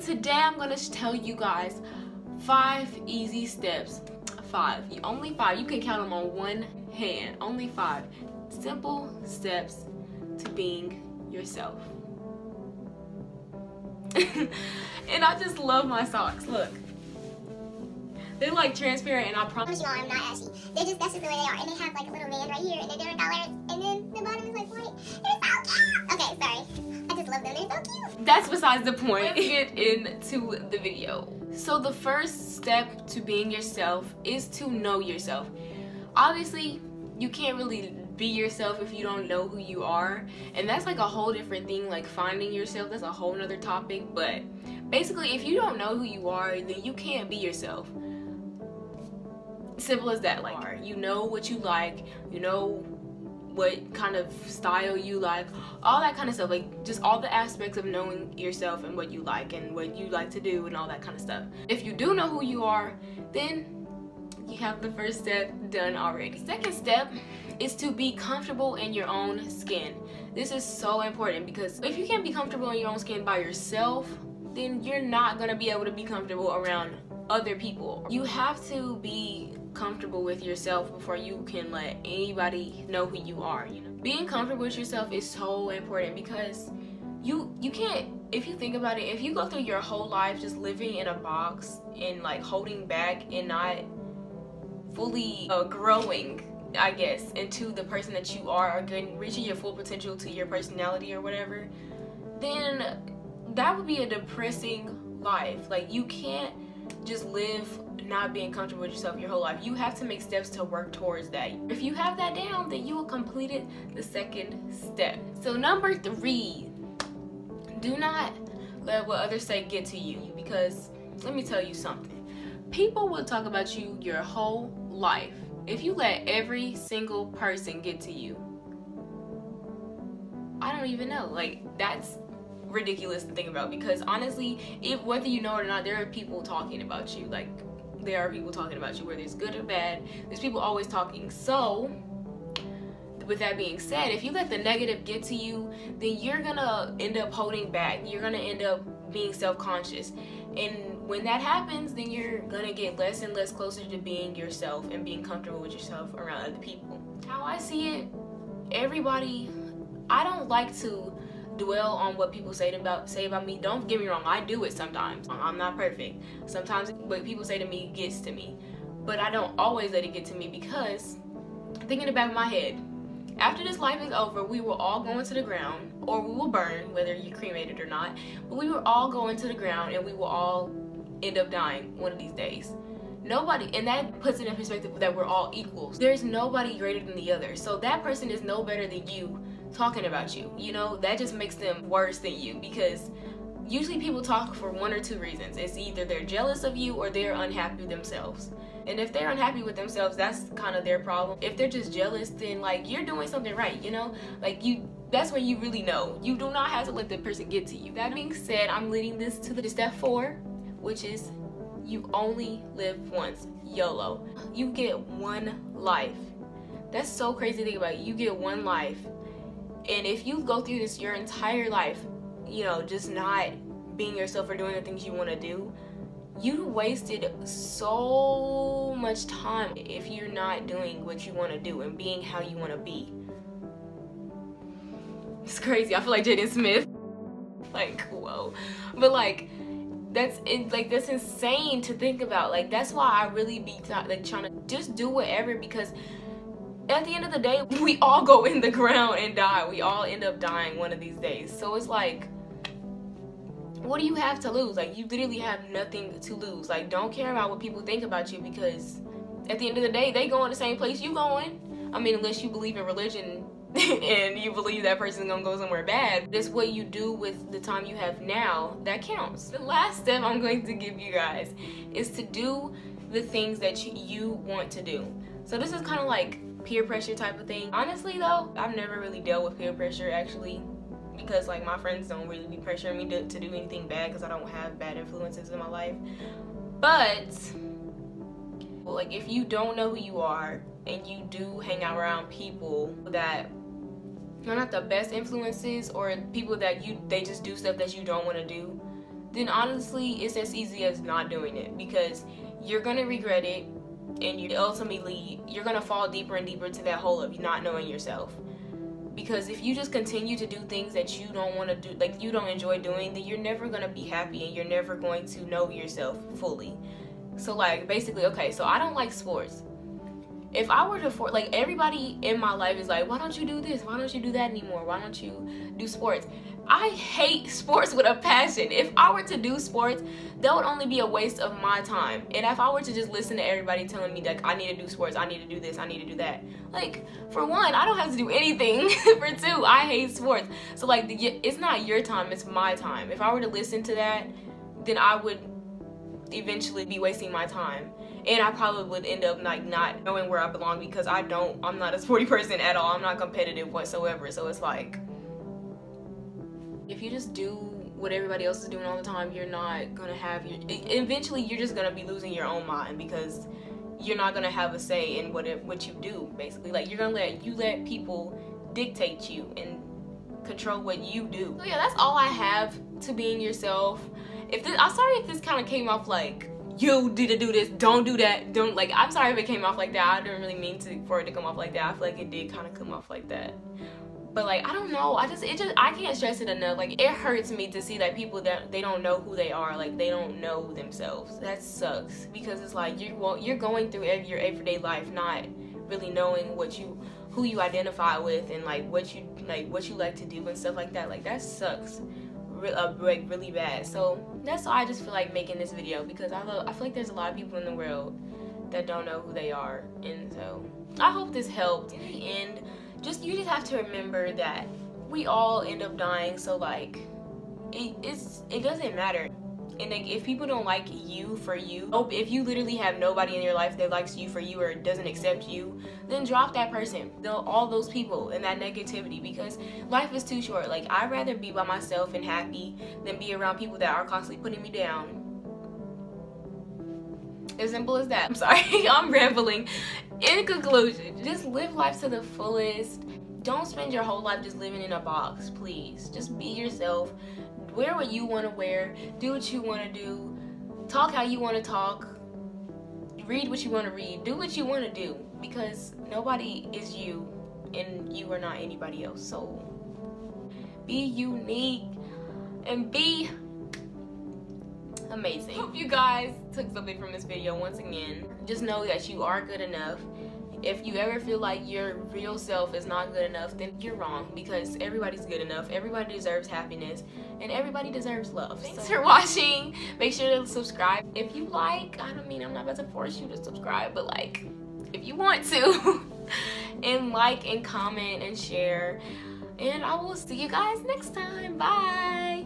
and today I'm going to tell you guys 5 easy steps. 5. Only 5. You can count them on one hand. Only 5 simple steps to being yourself. And I just love my socks. Look. They're like transparent, and I promise you all, I'm not ashy. They're just, that's just the way they are. And they have like a little band right here, and they're different colors, and then the bottom is like white. They're so cute! Okay, sorry. I just love them. They're so cute. That's besides the point. Let's get into the video. So the first step to being yourself is to know yourself. Obviously, you can't really be yourself if you don't know who you are. And that's like a whole different thing, like finding yourself. That's a whole nother topic. But basically, if you don't know who you are, then you can't be yourself. Simple as that. Like, you know what you like, you know what kind of style you like, all that kind of stuff, like just all the aspects of knowing yourself and what you like and what you like to do and all that kind of stuff. If you do know who you are, then you have the first step done already. Second step is to be comfortable in your own skin. This is so important, because if you can't be comfortable in your own skin by yourself, then you're not gonna be able to be comfortable around other people. You have to be comfortable with yourself before you can let anybody know who you are. You know, being comfortable with yourself is so important, because you can't, if you think about it, if you go through your whole life just living in a box and like holding back and not fully growing, I guess, into the person that you are, or getting, reaching your full potential to your personality or whatever, then that would be a depressing life. Like, you can't just live not being comfortable with yourself your whole life. You have to make steps to work towards that. If you have that down, then you will complete it, the second step. So number 3, do not let what others say get to you, because let me tell you something. People will talk about you your whole life. If you let every single person get to you, I don't even know. Like, that's ridiculous to think about, because honestly, if whether you know it or not, there are people talking about you. Like, there are people talking about you, whether it's good or bad. There's people always talking. So with that being said, if you let the negative get to you, then you're gonna end up holding back. You're gonna end up being self-conscious, and when that happens, then you're gonna get less and less closer to being yourself and being comfortable with yourself around other people. How I see it, everybody, I don't like to dwell on what people say about me. Don't get me wrong, I do it sometimes. I'm not perfect. Sometimes what people say to me gets to me, but I don't always let it get to me, because thinking in the back of my head, after this life is over, we will all go into the ground, or we will burn, whether you're cremated or not, but we will all go into the ground and we will all end up dying one of these days. Nobody, and that puts it in perspective that we're all equals. There's nobody greater than the other, so that person is no better than you talking about you. You know, that just makes them worse than you, because usually people talk for one or two reasons. It's either they're jealous of you or they're unhappy themselves. And if they're unhappy with themselves, that's kind of their problem. If they're just jealous, then like, you're doing something right, you know? Like, you, that's when you really know. You do not have to let the person get to you. That being said, I'm leading this to the step 4, which is you only live once. YOLO. You get one life. That's so crazy to think about. You get one life. And if you go through this your entire life, you know, just not being yourself or doing the things you want to do, you wasted so much time if you're not doing what you want to do and being how you want to be. It's crazy. I feel like Jaden Smith. Like, whoa. But like, that's it, like, that's insane to think about. Like, that's why I really be like trying to just do whatever, because at the end of the day, we all go in the ground and die. We all end up dying one of these days. So it's like, what do you have to lose? Like, you literally have nothing to lose. Like, don't care about what people think about you, because at the end of the day, they go in the same place you going. I mean, unless you believe in religion and you believe that person's gonna go somewhere bad. It's what you do with the time you have now that counts. The last step I'm going to give you guys is to do the things that you want to do. So this is kind of like peer pressure type of thing. Honestly though, I've never really dealt with peer pressure actually, because like my friends don't really be pressuring me to do anything bad, because I don't have bad influences in my life. But like, if you don't know who you are and you do hang out around people that are not the best influences, or people that they just do stuff that you don't want to do, then honestly it's as easy as not doing it, because you're gonna regret it, and you ultimately you're gonna fall deeper and deeper to that hole of not knowing yourself. Because if you just continue to do things that you don't want to do, like you don't enjoy doing, then you're never gonna be happy and you're never going to know yourself fully. So like basically, okay, so I don't like sports. If I were to, like, everybody in my life is like, why don't you do this? Why don't you do that anymore? Why don't you do sports? I hate sports with a passion. If I were to do sports, that would only be a waste of my time. And if I were to just listen to everybody telling me, like, I need to do sports, I need to do this, I need to do that. Like, for one, I don't have to do anything. For two, I hate sports. So, like, it's not your time, it's my time. If I were to listen to that, then I would eventually be wasting my time, and I probably would end up like not knowing where I belong, because I'm not a sporty person at all. I'm not competitive whatsoever. So it's like, if you just do what everybody else is doing all the time, you're not gonna have your, eventually you're just gonna be losing your own mind, because you're not gonna have a say in what you do. Basically, like, you're gonna let people dictate you and control what you do. So yeah, that's all I have to being yourself. I'm sorry if this kind of came off like, you need to do this, don't do that, don't, like, I'm sorry if it came off like that. I didn't really mean for it to come off like that. I feel like it did kind of come off like that. But like, I don't know, I can't stress it enough. Like, it hurts me to see that people, that they don't know who they are, like they don't know themselves. That sucks, because it's like you're going through your everyday life not really knowing who you identify with, and like what you like to do and stuff like that. Like, that sucks. Really bad. So that's why I just feel like making this video, because I feel like there's a lot of people in the world that don't know who they are. And so I hope this helped. In the end, you just have to remember that we all end up dying. So like, it doesn't matter. And like, if people don't like you for you, if you literally have nobody in your life that likes you for you or doesn't accept you, then drop that person, all those people and that negativity, because life is too short. Like, I'd rather be by myself and happy than be around people that are constantly putting me down. As simple as that. I'm sorry, I'm rambling. In conclusion, just live life to the fullest. Don't spend your whole life just living in a box, please. Just be yourself. Wear what you want to wear, do what you want to do, talk how you want to talk, read what you want to read, do what you want to do, because nobody is you and you are not anybody else. So be unique and be amazing. Hope you guys took something from this video. Once again, just know that you are good enough. If you ever feel like your real self is not good enough, then you're wrong, because everybody's good enough, everybody deserves happiness, and everybody deserves love. Thanks for watching. Make sure to subscribe if you like. I don't mean, I'm not about to force you to subscribe, but like, if you want to. And like and comment and share, and I will see you guys next time. Bye.